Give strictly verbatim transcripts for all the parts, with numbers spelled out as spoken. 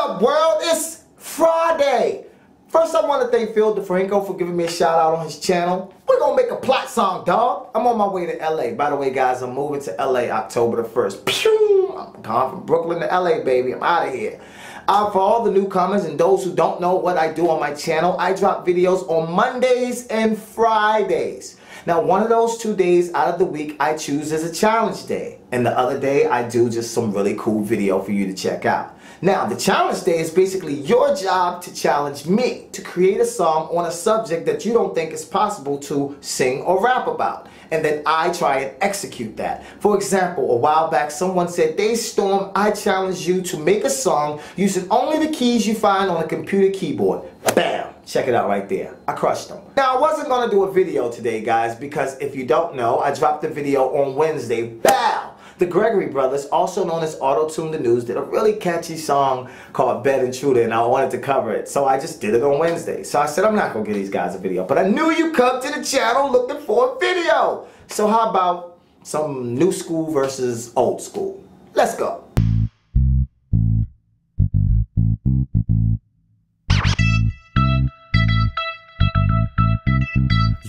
up, world? It's Friday. First, I want to thank Phil DeFranco for giving me a shout out on his channel. We're going to make a plot song, dog. I'm on my way to L A. By the way, guys, I'm moving to L A October the first. Pew! I'm gone from Brooklyn to L A, baby. I'm out of here. Uh, for all the newcomers and those who don't know what I do on my channel, I drop videos on Mondays and Fridays. Now, one of those two days out of the week I choose as a challenge day. And the other day I do just some really cool video for you to check out. Now, the challenge day is basically your job to challenge me to create a song on a subject that you don't think is possible to sing or rap about. And then I try and execute that. For example, a while back someone said, DeStorm, I challenge you to make a song using only the keys you find on a computer keyboard. Bam! Check it out right there. I crushed them. Now, I wasn't going to do a video today, guys, because if you don't know, I dropped the video on Wednesday. Bow! The Gregory Brothers, also known as Auto-Tune The News, did a really catchy song called Bed Intruder, and I wanted to cover it, so I just did it on Wednesday. So I said, I'm not going to give these guys a video, but I knew you come to the channel looking for a video. So how about some new school versus old school? Let's go.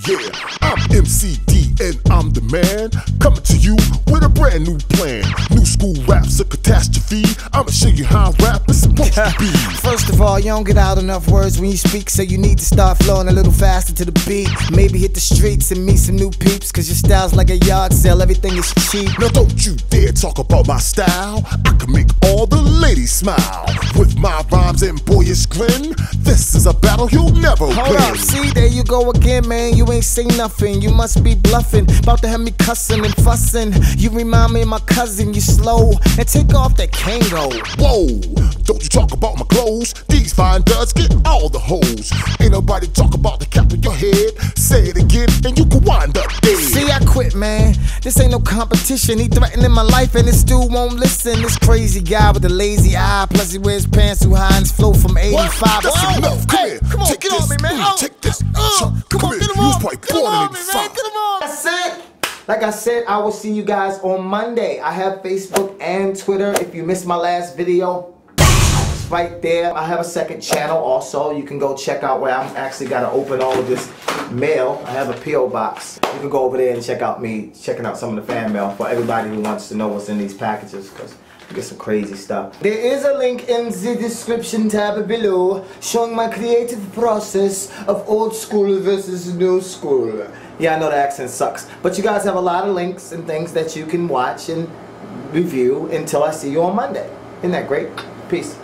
Yeah, I'm M C D and I'm the man, coming to you with a brand new plan. New school rap's a catastrophe, I'ma show you how rap is supposed to be. First of all, you don't get out enough words when you speak, so you need to start flowing a little faster to the beat. Maybe hit the streets and meet some new peeps, cause your style's like a yard sale, everything is cheap. Now don't you dare talk about my style, I can make all the ladies smile. With my rhymes and boyish grin, this is a battle you'll never win. Hold up, see, there you go again, man, you ain't say nothing, you must be bluffing. About to have me cussing and fussing. You remind me of my cousin, you slow. And take off that Kango. Whoa, don't you talk about my clothes. These fine duds get all the hoes. Ain't nobody talk about the cap on your head. Say it again and you can wind up dead. See, I quit, man. This ain't no competition. He threatening my life and this dude won't listen. This crazy guy with the lazy eye. Plus he wears pants too high and his flow from eighty-five. That's enough. Come here. Come on, take get this. On me, man. Oh. Take this. Oh. Come, Come on, get him off. Like get them on me, man. Get them on. That's it. Like I said, I will see you guys on Monday. I have Facebook and Twitter. If you missed my last video, it's right there. I have a second channel also. You can go check out where I'm actually got to open all of this mail. I have a P O box. You can go over there and check out me checking out some of the fan mail for everybody who wants to know what's in these packages, because you get some crazy stuff. There is a link in the description tab below showing my creative process of old school versus new school. Yeah, I know the accent sucks, but you guys have a lot of links and things that you can watch and review until I see you on Monday. Isn't that great? Peace.